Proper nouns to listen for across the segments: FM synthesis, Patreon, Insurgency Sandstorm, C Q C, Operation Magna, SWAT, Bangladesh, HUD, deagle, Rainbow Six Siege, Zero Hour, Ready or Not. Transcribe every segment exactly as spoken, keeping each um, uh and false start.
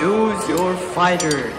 Choose your fighter.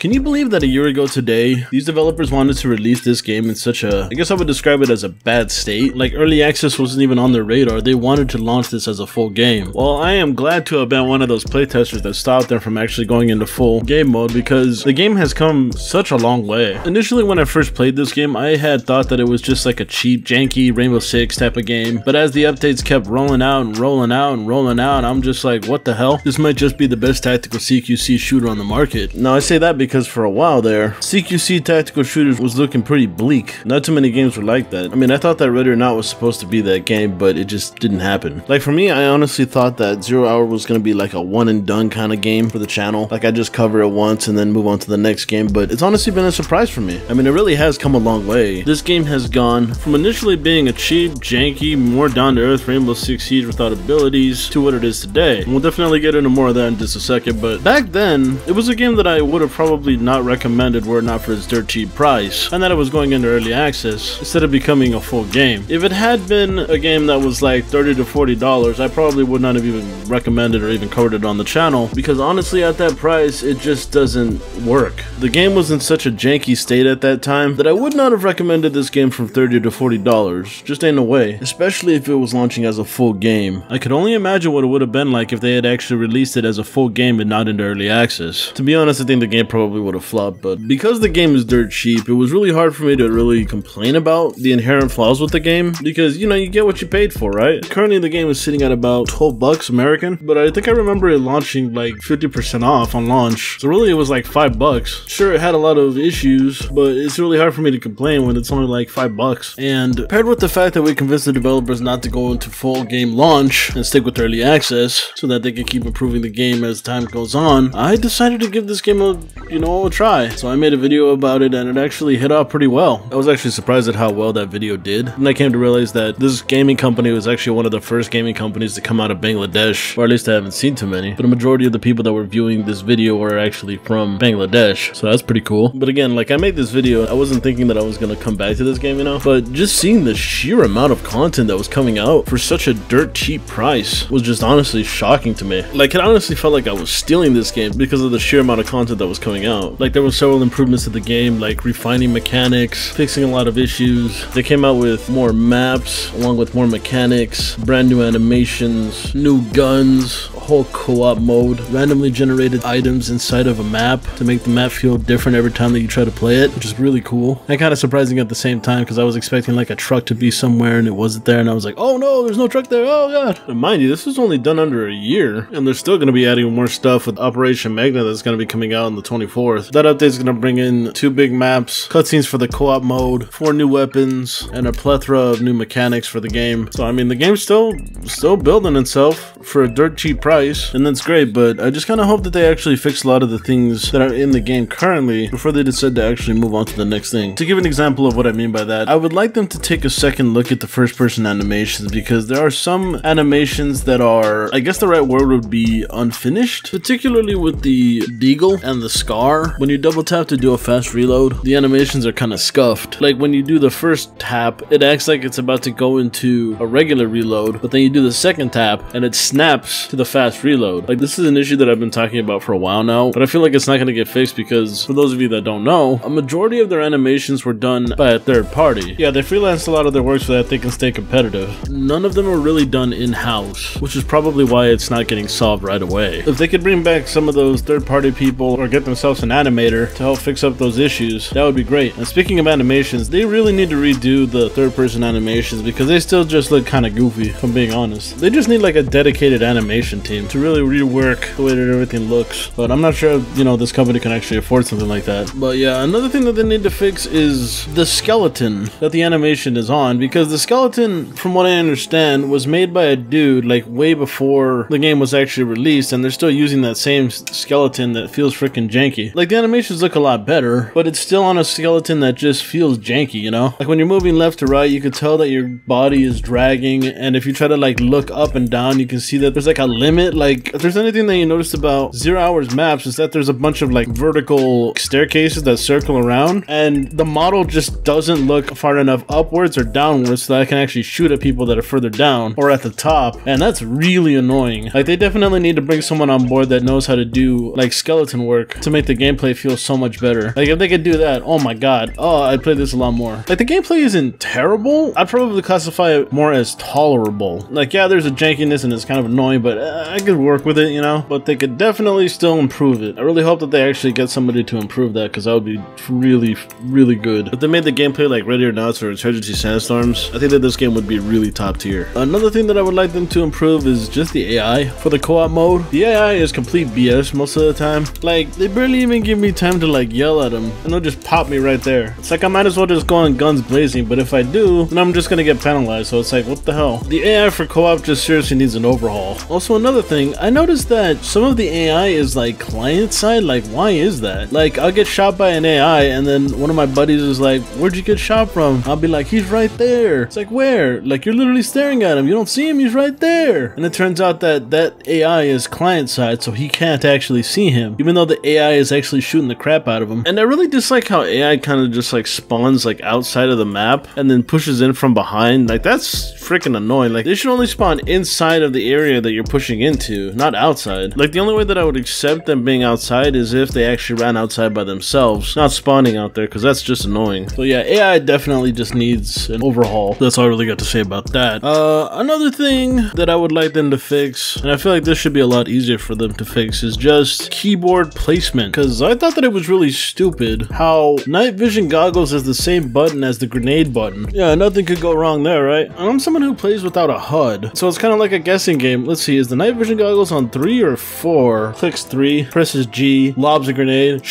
Can you believe that a year ago today, these developers wanted to release this game in such a, I guess I would describe it as a bad state? Like, early access wasn't even on their radar. They wanted to launch this as a full game. Well, I am glad to have been one of those playtesters that stopped them from actually going into full game mode, because the game has come such a long way. Initially, when I first played this game, I had thought that it was just like a cheap, janky Rainbow Six type of game. But as the updates kept rolling out and rolling out and rolling out, I'm just like, what the hell? This might just be the best tactical C Q C shooter on the market. Now, I say that because for a while there, C Q C tactical shooters was looking pretty bleak. Not too many games were like that. I mean, I thought that Ready or Not was supposed to be that game, but it just didn't happen. Like, for me, I honestly thought that Zero Hour was gonna be like a one and done kind of game for the channel. Like, I just cover it once and then move on to the next game, but it's honestly been a surprise for me. I mean, it really has come a long way. This game has gone from initially being a cheap, janky, more down-to-earth Rainbow Six Siege without abilities to what it is today. And we'll definitely get into more of that in just a second, but back then, it was a game that I would have probably not recommended were it not for its dirt cheap price, and that it was going into early access instead of becoming a full game. If it had been a game that was like thirty to forty dollars, I probably would not have even recommended or even covered it on the channel, because honestly, at that price, it just doesn't work. The game was in such a janky state at that time that I would not have recommended this game from thirty to forty dollars. Just ain't no way, especially if it was launching as a full game. I could only imagine what it would have been like if they had actually released it as a full game and not into early access. To be honest, I think the game probably would have flopped, but because the game is dirt cheap, it was really hard for me to really complain about the inherent flaws with the game, because, you know, you get what you paid for, right? Currently, the game is sitting at about twelve bucks American, but I think I remember it launching like fifty percent off on launch, so really it was like five bucks. Sure, it had a lot of issues, but it's really hard for me to complain when it's only like five bucks. And paired with the fact that we convinced the developers not to go into full game launch and stick with early access so that they can keep improving the game as time goes on, I decided to give this game a you know a try. So I made a video about it, and it actually hit out pretty well. I was actually surprised at how well that video did, and I came to realize that this gaming company was actually one of the first gaming companies to come out of Bangladesh, or at least I haven't seen too many, but a majority of the people that were viewing this video were actually from Bangladesh, so that's pretty cool. But again, like, I made this video, I wasn't thinking that I was gonna come back to this game, you know, but just seeing the sheer amount of content that was coming out for such a dirt cheap price was just honestly shocking to me. Like, it honestly felt like I was stealing this game because of the sheer amount of content that was coming out. Like, there were several improvements to the game, like refining mechanics, fixing a lot of issues. They came out with more maps, along with more mechanics, brand new animations, new guns, a whole co-op mode, randomly generated items inside of a map to make the map feel different every time that you try to play it, which is really cool and kind of surprising at the same time, because I was expecting like a truck to be somewhere and it wasn't there, and I was like, oh no, there's no truck there, oh god. And mind you, this was only done under a year, and they're still going to be adding more stuff with Operation Magna that's going to be coming out on the twenty-fourth. That update's gonna bring in two big maps, cutscenes for the co-op mode, four new weapons, and a plethora of new mechanics for the game. So I mean, the game's still still building itself for a dirt cheap price, and that's great, but I just kind of hope that they actually fix a lot of the things that are in the game currently before they decide to actually move on to the next thing. To give an example of what I mean by that, I would like them to take a second look at the first person animations, because there are some animations that are, I guess the right word would be, unfinished, particularly with the deagle and the scar. When you double tap to do a fast reload, the animations are kind of scuffed. Like, when you do the first tap, it acts like it's about to go into a regular reload, but then you do the second tap and it snaps to the fast reload. Like, this is an issue that I've been talking about for a while now, but I feel like it's not going to get fixed, because for those of you that don't know, a majority of their animations were done by a third party. Yeah, they freelanced a lot of their work so that they can stay competitive. None of them were really done in-house, which is probably why it's not getting solved right away. If they could bring back some of those third-party people or get themselves an animator to help fix up those issues, that would be great. And speaking of animations, they really need to redo the third person animations, because they still just look kind of goofy, if I'm being honest. They just need like a dedicated animation team to really rework the way that everything looks, but I'm not sure if, you know, this company can actually afford something like that. But yeah, another thing that they need to fix is the skeleton that the animation is on, because the skeleton, from what I understand, was made by a dude like way before the game was actually released, and they're still using that same skeleton that feels freaking janky. Like, the animations look a lot better, but it's still on a skeleton that just feels janky, you know? Like, when you're moving left to right, you can tell that your body is dragging, and if you try to like look up and down, you can see that there's like a limit it. Like, if there's anything that you notice about Zero Hour's maps, is that there's a bunch of like vertical staircases that circle around, and the model just doesn't look far enough upwards or downwards so that I can actually shoot at people that are further down or at the top, and that's really annoying. Like, they definitely need to bring someone on board that knows how to do like skeleton work to make the gameplay feel so much better. Like, if they could do that, oh my god, oh, I'd play this a lot more. Like, the gameplay isn't terrible. I'd probably classify it more as tolerable. Like, yeah, there's a jankiness and it's kind of annoying, but uh, I could work with it, you know? But they could definitely still improve it. I really hope that they actually get somebody to improve that, because that would be really, really good. If they made the gameplay like Ready or Not or Insurgency Sandstorms, I think that this game would be really top tier. Another thing that I would like them to improve is just the A I for the co-op mode. The A I is complete B S most of the time. Like, they barely even give me time to like yell at them, and they'll just pop me right there. It's like I might as well just go on guns blazing, but if I do, then I'm just gonna get penalized, so it's like, what the hell? The A I for co-op just seriously needs an overhaul. Also, another thing, I noticed that some of the A I is like client side. Like, why is that? Like, I'll get shot by an A I, and then one of my buddies is like, where'd you get shot from? I'll be like, he's right there. It's like, where? Like, you're literally staring at him, you don't see him, he's right there. And it turns out that that A I is client side, so he can't actually see him, even though the A I is actually shooting the crap out of him. And I really dislike how A I kind of just like spawns like outside of the map and then pushes in from behind. Like, that's freaking annoying. Like, they should only spawn inside of the area that you're pushing into, not outside. Like, the only way that I would accept them being outside is if they actually ran outside by themselves, not spawning out there, because that's just annoying. So yeah, A I definitely just needs an overhaul. That's all I really got to say about that. Uh, another thing that I would like them to fix, and I feel like this should be a lot easier for them to fix, is just keyboard placement, because I thought that it was really stupid how night vision goggles is the same button as the grenade button. Yeah, nothing could go wrong there, right? And I'm someone who plays without a H U D, so it's kind of like a guessing game. Let's see, is the night vision goggles on three or four? Clicks three, presses G, lobs a grenade,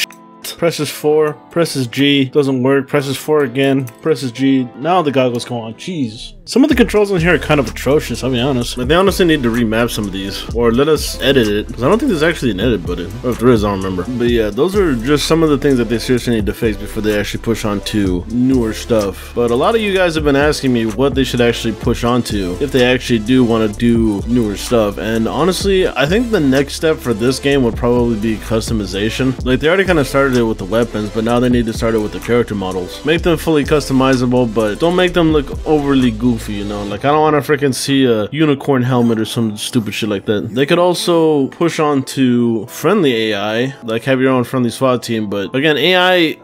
presses four, presses G, doesn't work, presses four again, presses G, now the goggles go on. Jeez. Some of the controls in here are kind of atrocious, I'll be honest. Like, they honestly need to remap some of these, or let us edit it, because I don't think there's actually an edit button, or if there is, I don't remember. But yeah, those are just some of the things that they seriously need to fix before they actually push on to newer stuff. But a lot of you guys have been asking me what they should actually push on to if they actually do want to do newer stuff, and honestly, I think the next step for this game would probably be customization. Like, they already kind of started it with the weapons, but now they need to start it with the character models. Make them fully customizable, but don't make them look overly goofy. You know, like, I don't want to freaking see a unicorn helmet or some stupid shit like that. They could also push on to friendly A I, like have your own friendly SWAT team, but again, A I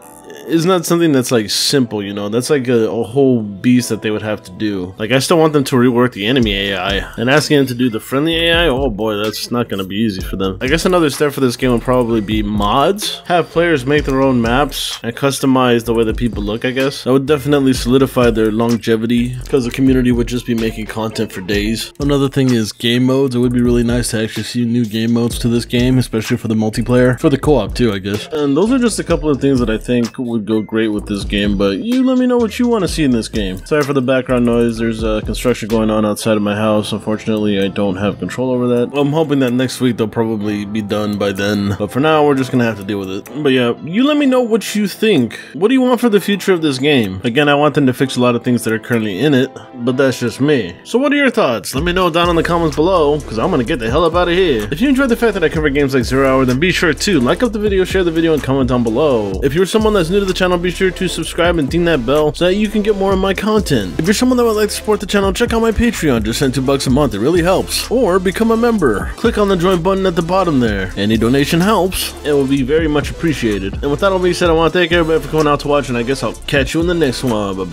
is not something that's like simple, you know? That's like a, a whole beast that they would have to do. Like, I still want them to rework the enemy A I, and asking them to do the friendly A I, oh boy, that's not gonna be easy for them. I guess another step for this game would probably be mods. Have players make their own maps and customize the way that people look, I guess. That would definitely solidify their longevity, because the community would just be making content for days. Another thing is game modes. It would be really nice to actually see new game modes to this game, especially for the multiplayer, for the co-op too, I guess. And those are just a couple of things that I think would go great with this game, but you let me know what you want to see in this game. Sorry for the background noise. There's uh, construction going on outside of my house. Unfortunately, I don't have control over that. I'm hoping that next week they'll probably be done by then, but for now we're just gonna have to deal with it. But yeah, you let me know what you think. What do you want for the future of this game? Again, I want them to fix a lot of things that are currently in it, but that's just me. So what are your thoughts? Let me know down in the comments below, because I'm gonna get the hell up out of here. If you enjoyed the fact that I cover games like Zero Hour, then be sure to like up the video, share the video, and comment down below. If you're someone that's new to the channel, be sure to subscribe and ding that bell so that you can get more of my content. If you're someone that would like to support the channel, check out my Patreon. Just send two bucks a month, it really helps. Or become a member. Click on the join button at the bottom there. Any donation helps. It will be very much appreciated. And with that all being said, I want to thank everybody for coming out to watch, and I guess I'll catch you in the next one. Bye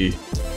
bye.